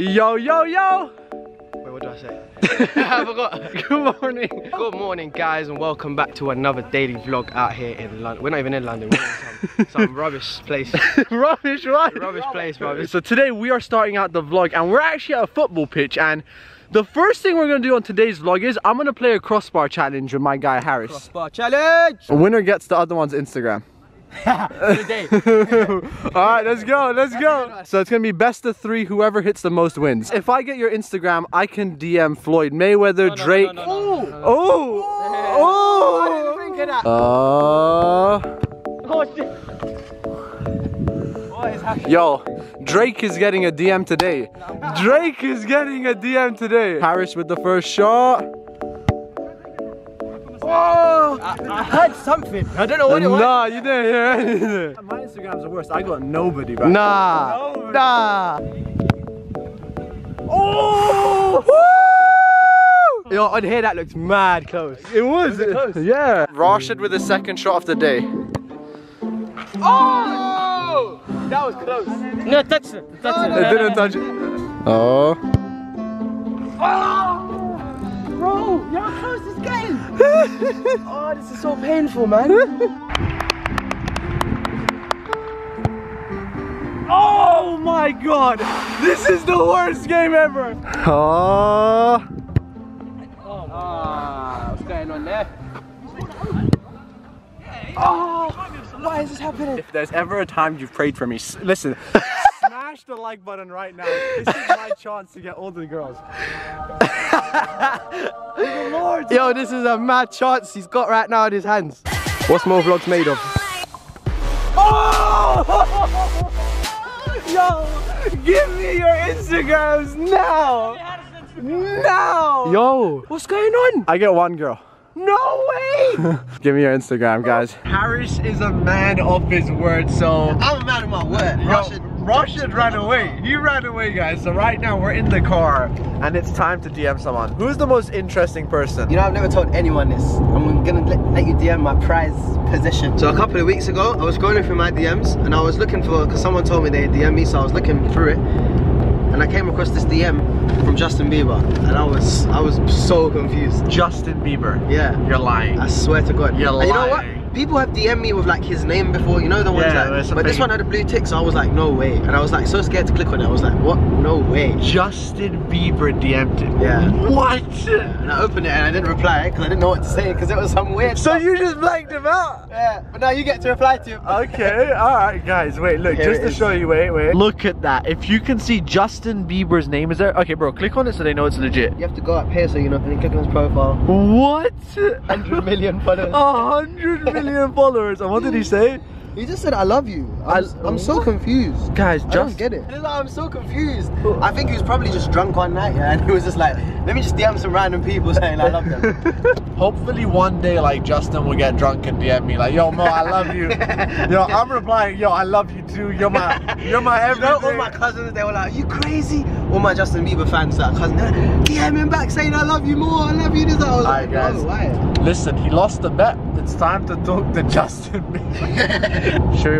Yo, yo, yo! Wait, what do I say? I forgot. Good morning. Good morning, guys, and welcome back to another daily vlog out here in London. We're not even in London, we're in some rubbish place. Rubbish, right? Rubbish place, brother. So today we are starting out the vlog, and we're actually at a football pitch, and the first thing we're going to do on today's vlog is I'm going to play a crossbar challenge with my guy Harris. Crossbar challenge! The winner gets the other one's Instagram. Today. Alright, let's go, let's go. So it's going to be best of three, whoever hits the most wins. If I get your Instagram, I can DM Floyd Mayweather, no, Drake. No, no, no, no, no. Oh! Oh! I didn't think of that. Oh, shit. What is happening? Yo. Drake is getting a DM today. Drake is getting a DM today. Harris with the first shot. Oh! I heard something. I don't know what it was. Nah, you didn't hear anything. My Instagram's the worst. I got nobody back. Nah. Nobody. Nah. Oh! Woo! Yo, on here that looks mad close. It was. Was it close? Yeah. Rashid with the second shot of the day. Oh! That was close. No, touch it. Touch it. They didn't touch it. Oh. Oh! Bro, you're how close this game. Oh, this is so painful, man. Oh my god. This is the worst game ever. Oh. Oh, what's going on there? Oh. Why is this happening? If there's ever a time you've prayed for me, listen, smash the like button right now. This is my chance to get all the girls. The Lord. Yo, this is a mad chance he's got right now in his hands. What's more vlogs made of? Oh! Yo, give me your Instagrams now! Now! Yo! What's going on? I get one girl. No way! Give me your Instagram, guys. Harris is a man of his word, so... I'm a man of my word. Rashid ran away. He ran away, guys. So right now, we're in the car, and it's time to DM someone. Who's the most interesting person? You know, I've never told anyone this. I'm gonna let you DM my prize position. So a couple of weeks ago, I was going through my DMs, and I was looking for... Because someone told me they DM me, so I was looking through it. And I came across this DM from Justin Bieber, and I was so confused. Justin Bieber? Yeah. You're lying. I swear to God. You're lying. You know what? People have DM'd me with like his name before, you know the ones but this one had a blue tick, so I was like, no way. And I was like so scared to click on it. I was like, what? No way. Justin Bieber DM'd it. Yeah. What? Yeah. And I opened it and I didn't reply because I didn't know what to say because it was some weird stuff. You just blanked him out? Yeah. But now you get to reply to him. Okay. All right, guys. Wait, look. Here just to show you. Wait, wait. Look at that. If you can see Justin Bieber's name is there. Okay, bro. Click on it so they know it's legit. You have to go up here so you know, and then click on his profile. What? 100 million followers. 100 million followers. And what did he say? He just said, I love you. I'm so confused. Guys, I don't get it. I'm so confused. I think he was probably just drunk one night, yeah, and he was just like, let me just DM some random people saying I love them. Hopefully one day, like, Justin will get drunk and DM me, like, yo, Mo, I love you. Yo, I'm replying, yo, I love you too. You're my everything. You know, all my cousins, they were like, are you crazy? All my Justin Bieber fans, that cousin, like, DM him back saying, I love you more, I love you. This, I was like, guys, oh, why? Listen, he lost the bet. It's time to talk to Justin Bieber.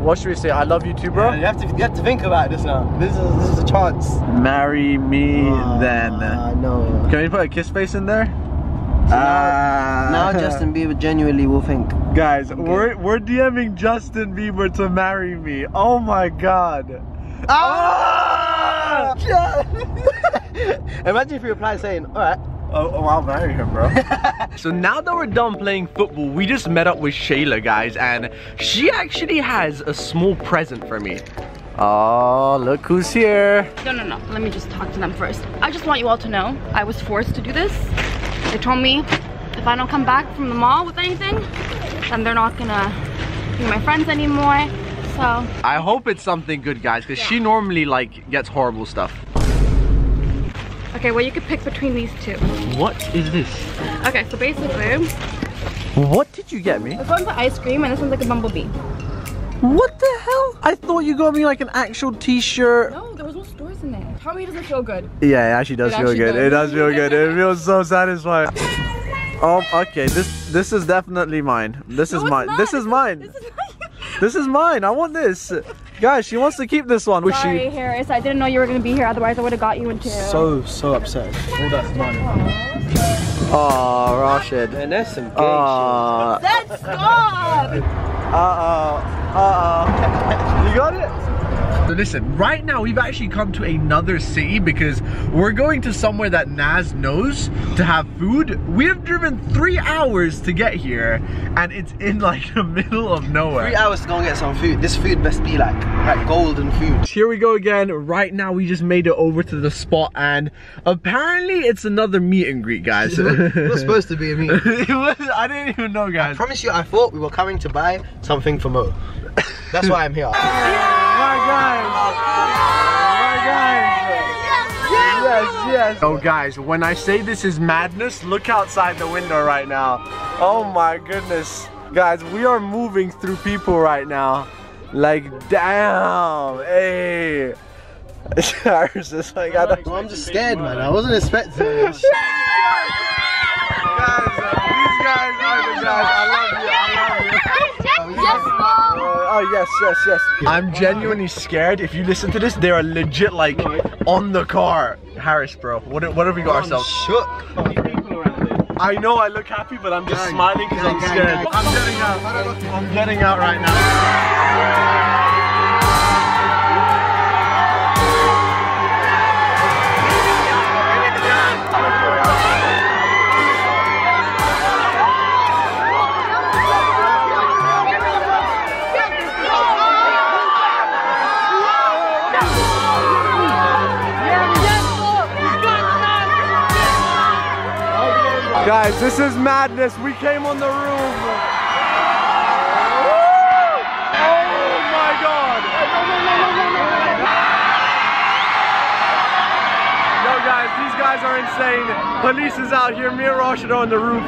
What should we say? I love you too, bro? Yeah, you have to think about this now. This is a chance. Marry me then. No. Can we put a kiss face in there? Now Justin Bieber genuinely will think. Guys, okay. we're DMing Justin Bieber to marry me. Oh my god. Ah! Imagine if you reply saying, alright. Oh, I'll marry him, bro. So now that we're done playing football, we just met up with Shayla, guys, and she actually has a small present for me. Oh, look who's here. No, let me just talk to them first. I just want you all to know, I was forced to do this. They told me if I don't come back from the mall with anything, then they're not gonna be my friends anymore, so. I hope it's something good, guys, because she normally, like, gets horrible stuff. Okay, well you could pick between these two. What is this? Okay, so basically... What did you get me? This one's an ice cream and this one's like a bumblebee. What the hell? I thought you got me like an actual t-shirt. No, there was no stores in it. Tell me it doesn't feel good. Yeah, it actually does feel good. It does feel good. It feels so satisfying. Oh, okay, this is definitely mine. This is mine. This is mine. This is mine. I want this. Guys, she wants to keep this one. Sorry, Harris, I didn't know you were going to be here. Otherwise, I would have got you in two. So upset. Hold up, money. Aw, Rashid. Man, that's some gay shit. That's stop! You got it? So listen, right now we've actually come to another city because we're going to somewhere that Naz knows to have food. We have driven 3 hours to get here and it's in like the middle of nowhere. 3 hours to go and get some food. This food must be like golden food. Here we go again. Right now we just made it over to the spot and apparently it's another meet and greet, guys. It was supposed to be a meet. I didn't even know, guys. I promise you, I thought we were coming to buy something for Mo. That's why I'm here. Yes. Oh guys, when I say this is madness, look outside the window right now. Oh my goodness. Guys, we are moving through people right now. Like, damn, hey. I was just like, I'm just scared, man. I wasn't expecting this. Guys, these guys are the guys. Oh, yes. I'm genuinely scared. If you listen to this, they are legit like on the car. Harris, bro, what have we got ourselves? I'm shook. I know I look happy, but I'm just smiling because I'm scared. I'm getting out. I'm getting out right now. Guys, this is madness. We came on the roof. Woo! Oh my God! Yo, guys, these guys are insane. Police is out here. Me and Rashid are on the roof.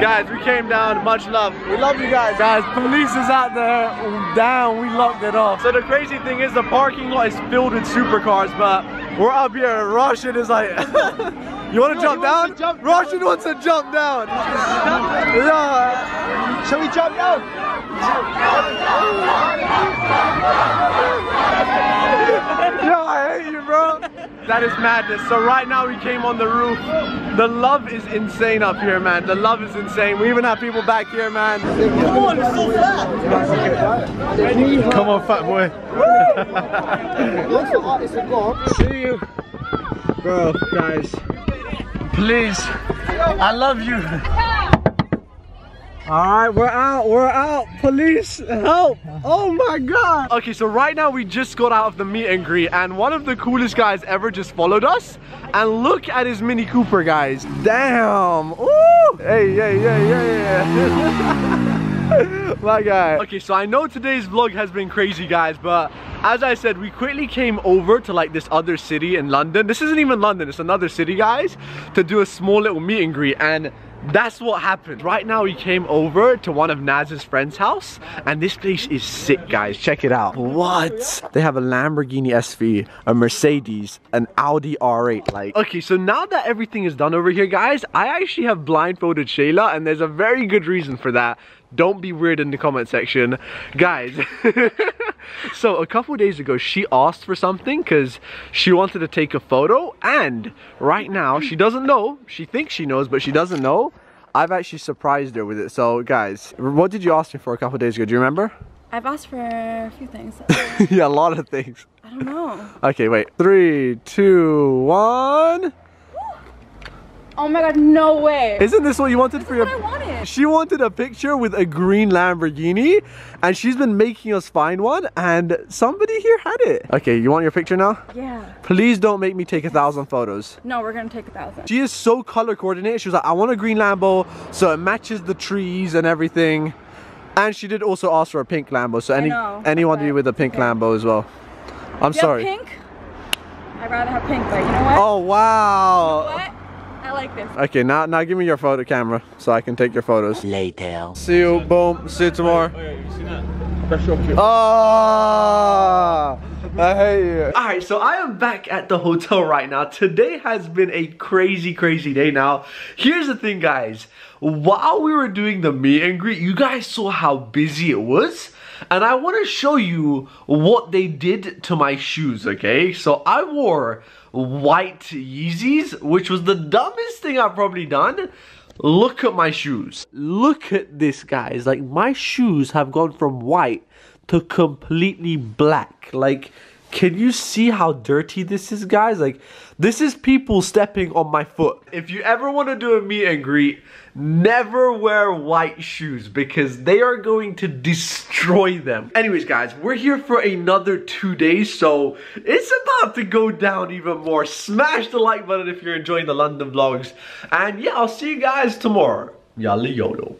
Guys, we came down. Much love. We love you guys. Guys, police is out there. Down. We locked it off. So the crazy thing is, the parking lot is filled with supercars, but we're up here. Rashid is like. You want to jump down? Roshan wants to jump down. Yeah. Shall we jump down? Yo, I hate you, bro. That is madness. So right now we came on the roof. The love is insane up here, man. The love is insane. We even have people back here, man. Come on, it's so fat. Come on, fat boy. See you. Bro, guys. Please, I love you. Alright, we're out. Police, help. Oh my God. Okay, so right now we just got out of the meet and greet and one of the coolest guys ever just followed us. And look at his Mini Cooper, guys. Damn. Ooh. Hey. My guy. Okay, so I know today's vlog has been crazy, guys, but as I said, we quickly came over to like this other city in London. This isn't even London, it's another city, guys, to do a small little meet and greet, and that's what happened. Right now, we came over to one of Naz's friend's house, and this place is sick, guys. Check it out. What? They have a Lamborghini SV, a Mercedes, an Audi R8. Like, okay, so now that everything is done over here, guys, I actually have blindfolded Shayla, and there's a very good reason for that. Don't be weird in the comment section, guys. So a couple days ago she asked for something because she wanted to take a photo, and right now she doesn't know. She thinks she knows, but she doesn't know. I've actually surprised her with it. So guys, what did you ask me for a couple days ago? Do you remember? I've asked for a few things. Yeah, a lot of things. I don't know. Okay, wait. 3, 2, 1. Oh my God, no way. Isn't this what you wanted for your... That's what I wanted. She wanted a picture with a green Lamborghini and she's been making us find one and somebody here had it. Okay, you want your picture now? Yeah. Please don't make me take 1,000 photos. No, we're gonna take 1,000. She is so color coordinated. She was like, I want a green Lambo so it matches the trees and everything. And she did also ask for a pink Lambo. So anyone to be with a pink Lambo as well. I'm sorry. Pink? I'd rather have pink, but you know what? Oh, wow. You know what? I like this. Okay, now give me your photo camera so I can take your photos. Later. See you, boom. See you tomorrow. Oh, yeah, you seen that? Fresh off you. I hate you. Alright, so I am back at the hotel right now. Today has been a crazy, crazy day now. Here's the thing, guys. While we were doing the meet and greet, you guys saw how busy it was. and I want to show you what they did to my shoes, okay? So I wore white Yeezys, which was the dumbest thing I've probably done. Look at my shoes. Look at this, guys. Like, my shoes have gone from white to completely black. Like, can you see how dirty this is, guys? Like, this is people stepping on my foot. If you ever want to do a meet and greet, never wear white shoes because they are going to destroy them. Anyways, guys, we're here for another 2 days, so it's about to go down even more. Smash the like button if you're enjoying the London vlogs. And yeah, I'll see you guys tomorrow. Yalla YOLO.